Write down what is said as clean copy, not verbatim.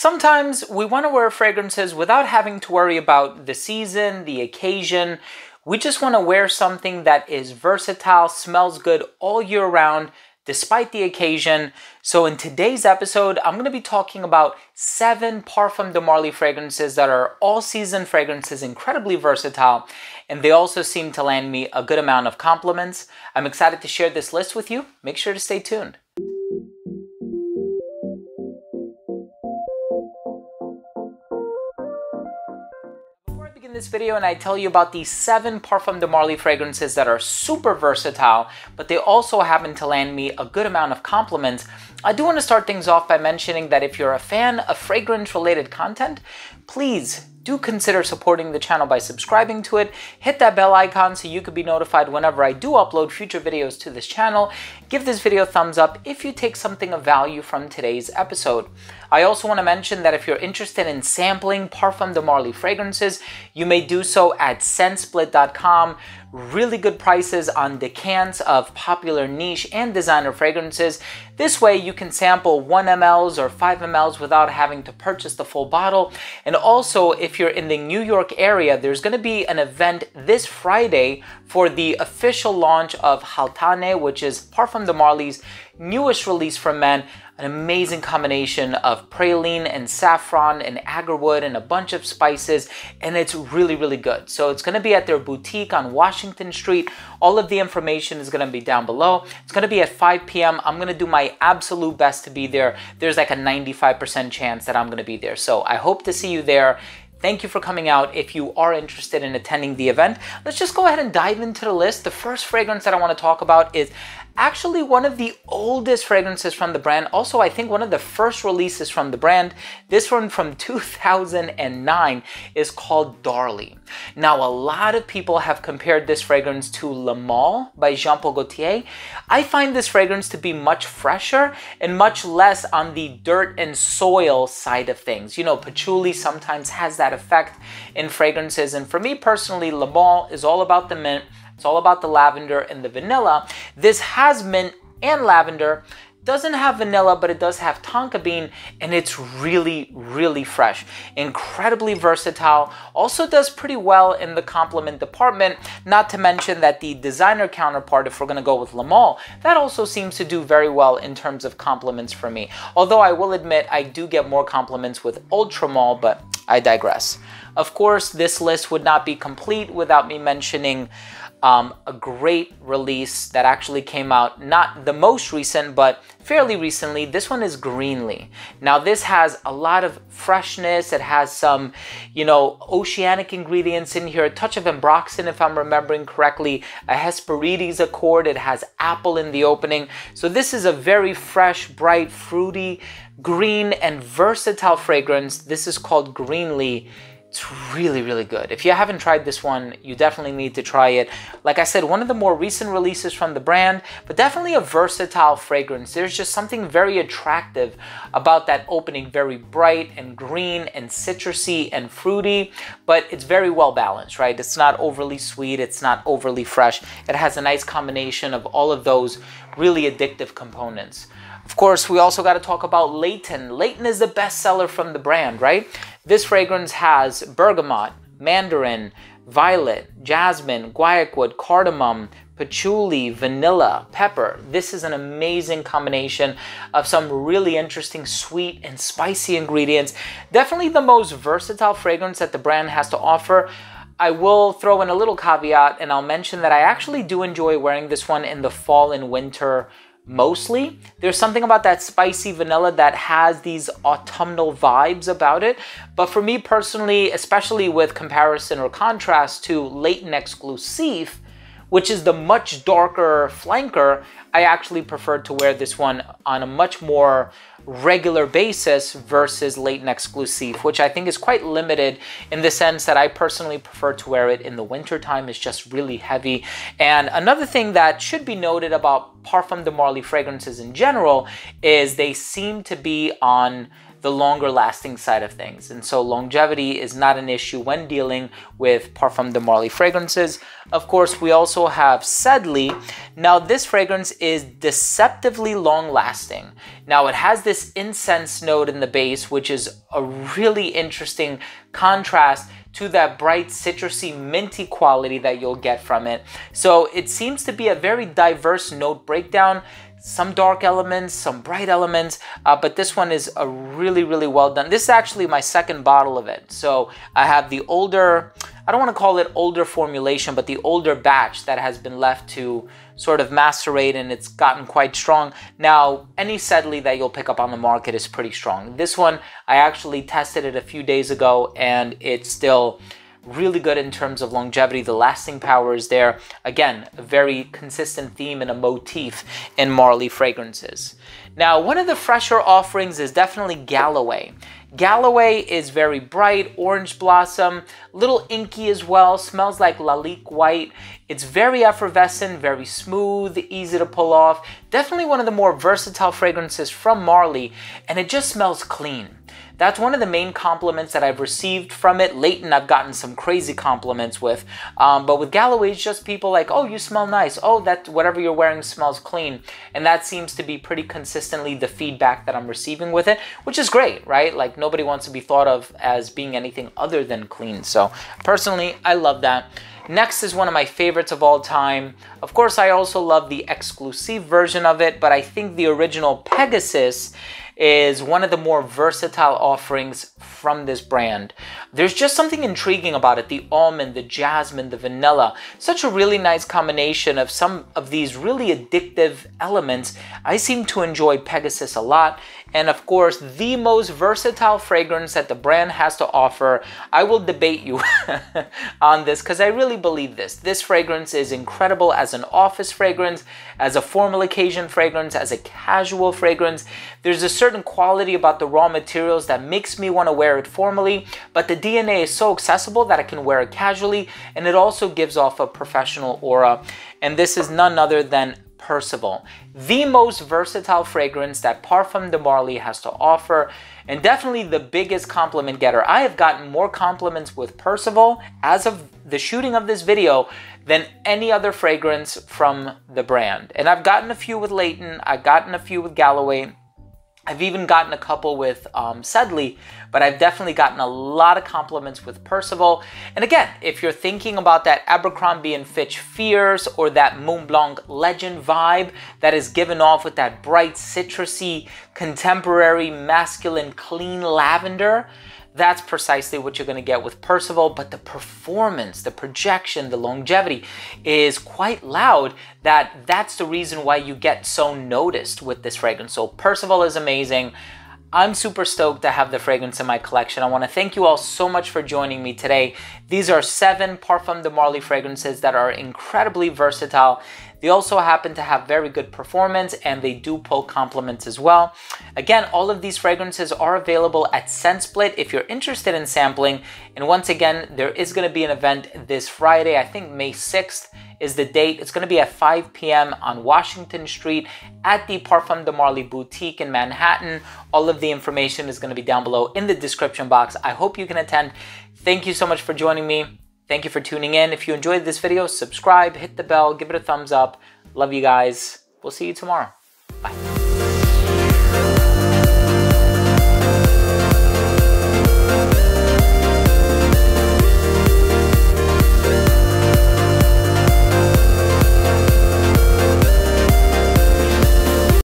Sometimes we want to wear fragrances without having to worry about the season, the occasion. We just want to wear something that is versatile, smells good all year round, despite the occasion. So in today's episode, I'm going to be talking about 7 Parfums de Marly fragrances that are all-season fragrances, incredibly versatile, and they also seem to land me a good amount of compliments. I'm excited to share this list with you. Make sure to stay tuned. This video and I tell you about the 7 Parfums de Marly fragrances that are super versatile, but they also happen to land me a good amount of compliments, I do want to start things off by mentioning that if you're a fan of fragrance related content, please do consider supporting the channel by subscribing to it. Hit that bell icon so you can be notified whenever I do upload future videos to this channel. Give this video a thumbs up if you take something of value from today's episode. I also want to mention that if you're interested in sampling Parfums de Marly fragrances, you may do so at scentsplit.com. Really good prices on decants of popular niche and designer fragrances. This way you can sample 1 ml or 5 ml without having to purchase the full bottle. And also, if you're in the New York area, there's going to be an event this Friday for the official launch of Haltane, which is Parfums de Marly's newest release for men, an amazing combination of praline and saffron and agarwood and a bunch of spices, and it's really, really good. So it's gonna be at their boutique on Washington Street. All of the information is gonna be down below. It's gonna be at 5 p.m. I'm gonna do my absolute best to be there. There's like a 95% chance that I'm gonna be there. So I hope to see you there. Thank you for coming out. If you are interested in attending the event, let's just go ahead and dive into the list. The first fragrance that I want to talk about is actually one of the oldest fragrances from the brand. Also, I think one of the first releases from the brand. This one from 2009 is called Darley. Now, a lot of people have compared this fragrance to Le Male by Jean Paul Gaultier. I find this fragrance to be much fresher and much less on the dirt and soil side of things. You know, patchouli sometimes has that effect in fragrances. And for me personally, Le Male is all about the mint. It's all about the lavender and the vanilla. This has mint and lavender, doesn't have vanilla, but it does have tonka bean, and it's really, really fresh. Incredibly versatile. Also does pretty well in the compliment department, not to mention that the designer counterpart, if we're gonna go with Le Male, that also seems to do very well in terms of compliments for me. Although I will admit, I do get more compliments with Ultra Male, but I digress. Of course, this list would not be complete without me mentioning a great release that actually came out, not the most recent, but fairly recently. This one is Greenley. Now, this has a lot of freshness. It has some, you know, oceanic ingredients in here, a touch of Ambroxan, if I'm remembering correctly, a Hesperides Accord. It has apple in the opening. So this is a very fresh, bright, fruity, green, and versatile fragrance. This is called Greenley. It's really, really good. If you haven't tried this one, you definitely need to try it. Like I said, one of the more recent releases from the brand, but definitely a versatile fragrance. There's just something very attractive about that opening, very bright and green and citrusy and fruity, but it's very well balanced, right? It's not overly sweet. It's not overly fresh. It has a nice combination of all of those really addictive components. Of course, we also got to talk about Leyton. Leyton is the bestseller from the brand, right? This fragrance has bergamot, mandarin, violet, jasmine, guaiacwood, cardamom, patchouli, vanilla, pepper. This is an amazing combination of some really interesting sweet and spicy ingredients. Definitely the most versatile fragrance that the brand has to offer. I will throw in a little caveat, and I'll mention that I actually do enjoy wearing this one in the fall and winter. Mostly, there's something about that spicy vanilla that has these autumnal vibes about it. But for me personally, especially with comparison or contrast to Leyton Exclusif, which is the much darker flanker, I actually prefer to wear this one on a much more regular basis versus Leyton Exclusif, which I think is quite limited in the sense that I personally prefer to wear it in the wintertime. It's just really heavy. And another thing that should be noted about Parfums de Marly fragrances in general is they seem to be on the longer lasting side of things. And so longevity is not an issue when dealing with Parfums de Marly fragrances. Of course, we also have Sedley. Now this fragrance is deceptively long lasting. Now it has this incense note in the base, which is a really interesting contrast to that bright citrusy minty quality that you'll get from it. So it seems to be a very diverse note breakdown, some dark elements, some bright elements, but this one is a really well done. This is actually my second bottle of it. So I have the older, I don't want to call it older formulation, but the older batch that has been left to sort of macerate, and it's gotten quite strong. Now, any Sedley that you'll pick up on the market is pretty strong. This one, I actually tested it a few days ago and it's still really good in terms of longevity. The lasting power is there. Again, a very consistent theme and a motif in Marly fragrances. Now, one of the fresher offerings is definitely Galloway. Galloway is very bright, orange blossom, little inky as well, smells like Lalique White. It's very effervescent, very smooth, easy to pull off. Definitely one of the more versatile fragrances from Marly, and it just smells clean. That's one of the main compliments that I've received from it. Leyton, I've gotten some crazy compliments with, but with Galloway, it's just people like, oh, you smell nice. Oh, that whatever you're wearing smells clean. And that seems to be pretty consistently the feedback that I'm receiving with it, which is great, right? Like nobody wants to be thought of as being anything other than clean. So personally, I love that. Next is one of my favorites of all time. Of course, I also love the Exclusif version of it, but I think the original Pegasus is one of the more versatile offerings from this brand. There's just something intriguing about it. The almond, the jasmine, the vanilla, such a really nice combination of some of these really addictive elements. I seem to enjoy Pegasus a lot. And of course, the most versatile fragrance that the brand has to offer. I will debate you on this because I really believe this. This fragrance is incredible as an office fragrance, as a formal occasion fragrance, as a casual fragrance. There's a certain quality about the raw materials that makes me want to wear it formally, but the DNA is so accessible that I can wear it casually, and it also gives off a professional aura. And this is none other than Percival, the most versatile fragrance that Parfums de Marly has to offer, and definitely the biggest compliment getter. I have gotten more compliments with Percival as of the shooting of this video than any other fragrance from the brand. And I've gotten a few with Leyton, I've gotten a few with Galloway, I've even gotten a couple with Sedley, but I've definitely gotten a lot of compliments with Percival. And again, if you're thinking about that Abercrombie & Fitch Fierce or that Moonblanc Legend vibe that is given off with that bright, citrusy, contemporary, masculine, clean lavender, that's precisely what you're going to get with Percival. But the performance, the projection, the longevity is quite loud. That's the reason why you get so noticed with this fragrance. So Percival is amazing. I'm super stoked to have the fragrance in my collection. I want to thank you all so much for joining me today. These are 7 Parfums de Marly fragrances that are incredibly versatile. They also happen to have very good performance, and they do pull compliments as well. Again, all of these fragrances are available at ScentSplit if you're interested in sampling. And once again, there is going to be an event this Friday, I think May 6th is the date. It's going to be at 5 p.m. on Washington Street at the Parfums de Marly boutique in Manhattan. All of the information is going to be down below in the description box. I hope you can attend. Thank you so much for joining me. Thank you for tuning in. If you enjoyed this video, subscribe, hit the bell, give it a thumbs up. Love you guys. We'll see you tomorrow. Bye.